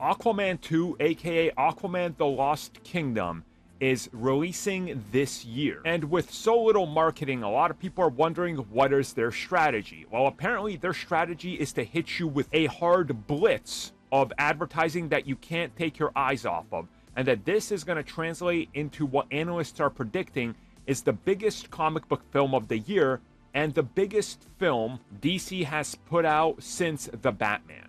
Aquaman 2, aka Aquaman The Lost Kingdom, is releasing this year. And with so little marketing, a lot of people are wondering, what is their strategy? Well, apparently their strategy is to hit you with a hard blitz of advertising that you can't take your eyes off of, and that this is going to translate into what analysts are predicting is the biggest comic book film of the year and the biggest film DC has put out since The Batman.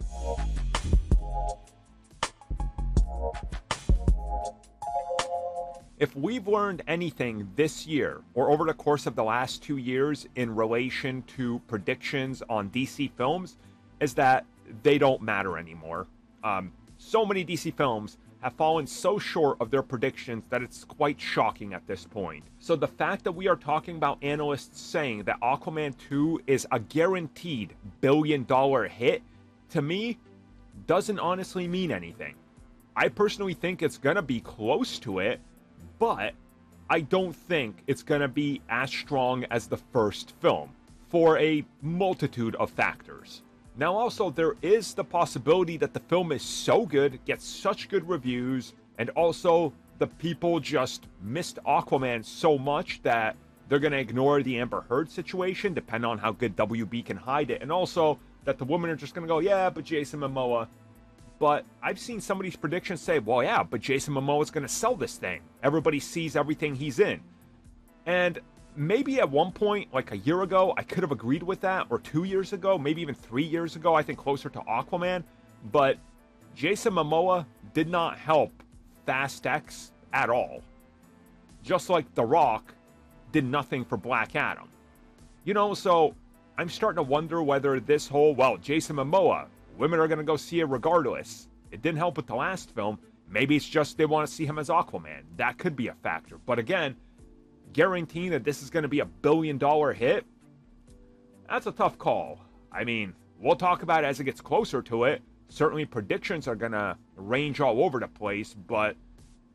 If we've learned anything this year or over the course of the last 2 years in relation to predictions on DC films, is that they don't matter anymore. So many DC films have fallen so short of their predictions that it's quite shocking at this point. So the fact that we are talking about analysts saying that Aquaman 2 is a guaranteed billion-dollar hit, to me, doesn't honestly mean anything. I personally think it's gonna be close to it, but I don't think it's gonna be as strong as the first film for a multitude of factors. Now also, there is the possibility that the film is so good, gets such good reviews, and also the people just missed Aquaman so much that they're gonna ignore the Amber Heard situation, depending on how good WB can hide it, and also that the women are just gonna go, yeah, but Jason Momoa. But I've seen somebody's predictions say, well, yeah, but Jason Momoa is going to sell this thing. Everybody sees everything he's in. And maybe at one point, like a year ago, I could have agreed with that, or 2 years ago, maybe even 3 years ago, I think closer to Aquaman. But Jason Momoa did not help Fast X at all. Just like The Rock did nothing for Black Adam. You know, so I'm starting to wonder whether this whole, well, Jason Momoa, women are going to go see it regardless. It didn't help with the last film. Maybe it's just they want to see him as Aquaman. That could be a factor. But again, guaranteeing that this is going to be a billion-dollar hit, that's a tough call. I mean, we'll talk about it as it gets closer to it. Certainly predictions are going to range all over the place, but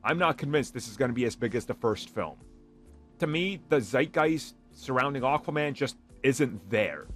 I'm not convinced this is going to be as big as the first film. To me, the zeitgeist surrounding Aquaman just isn't there.